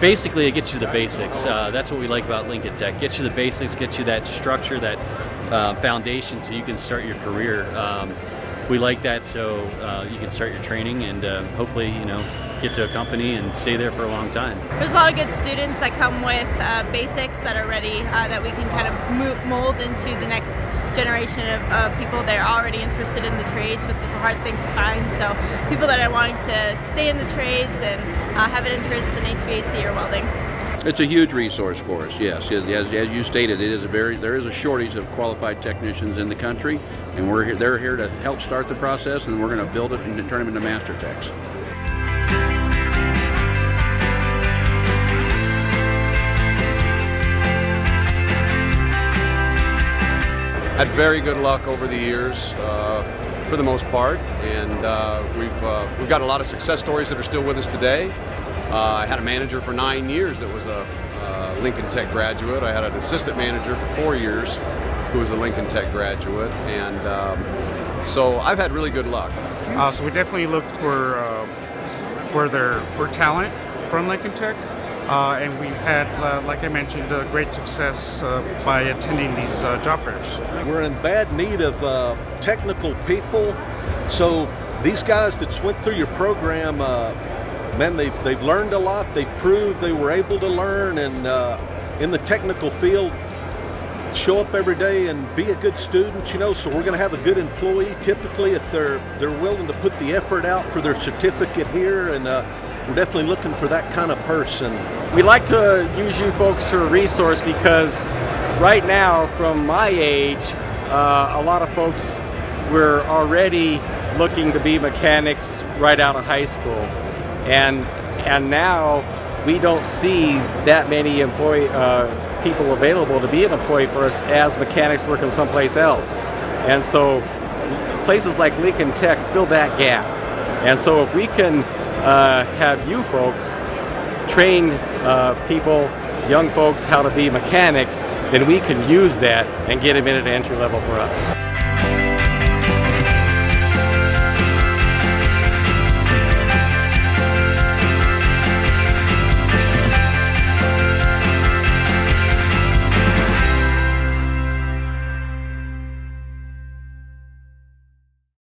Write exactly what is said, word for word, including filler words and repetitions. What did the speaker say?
basically it gets you the basics. Uh, that's what we like about Lincoln Tech. Gets you the basics, gets you that structure, that uh, foundation, so you can start your career. Um, we like that, so uh, you can start your training and uh, hopefully, you know, get to a company and stay there for a long time. There's a lot of good students that come with uh, basics that are ready, uh, that we can kind of mold into the next generation of uh, people that are already interested in the trades, which is a hard thing to find. So people that are wanting to stay in the trades and uh, have an interest in H V A C or welding. It's a huge resource for us, yes. As, as you stated, it is a very, there is a shortage of qualified technicians in the country, and we're here, they're here to help start the process, and we're going to build it and turn them into master techs. Had very good luck over the years, uh, for the most part, and uh, we've uh, we've got a lot of success stories that are still with us today. Uh, I had a manager for nine years that was a uh, Lincoln Tech graduate. I had an assistant manager for four years who was a Lincoln Tech graduate, and um, so I've had really good luck. Uh, so we definitely looked for uh, for their for talent from Lincoln Tech. Uh, and we've had, uh, like I mentioned, uh, great success uh, by attending these uh, job fairs. We're in bad need of uh, technical people, so these guys that went through your program, uh, man, they've, they've learned a lot, they've proved they were able to learn, and uh, in the technical field, show up every day and be a good student, you know, so we're going to have a good employee typically if they're, they're willing to put the effort out for their certificate here, and uh, we're definitely looking for that kind of person. We like to use you folks for a resource because right now, from my age, uh, a lot of folks were already looking to be mechanics right out of high school, and and now we don't see that many employee uh, people available to be an employee for us as mechanics working someplace else, and so places like Lincoln Tech fill that gap, and so if we can Uh, have you folks train uh, people, young folks, how to be mechanics, then we can use that and get them in at an entry level for us.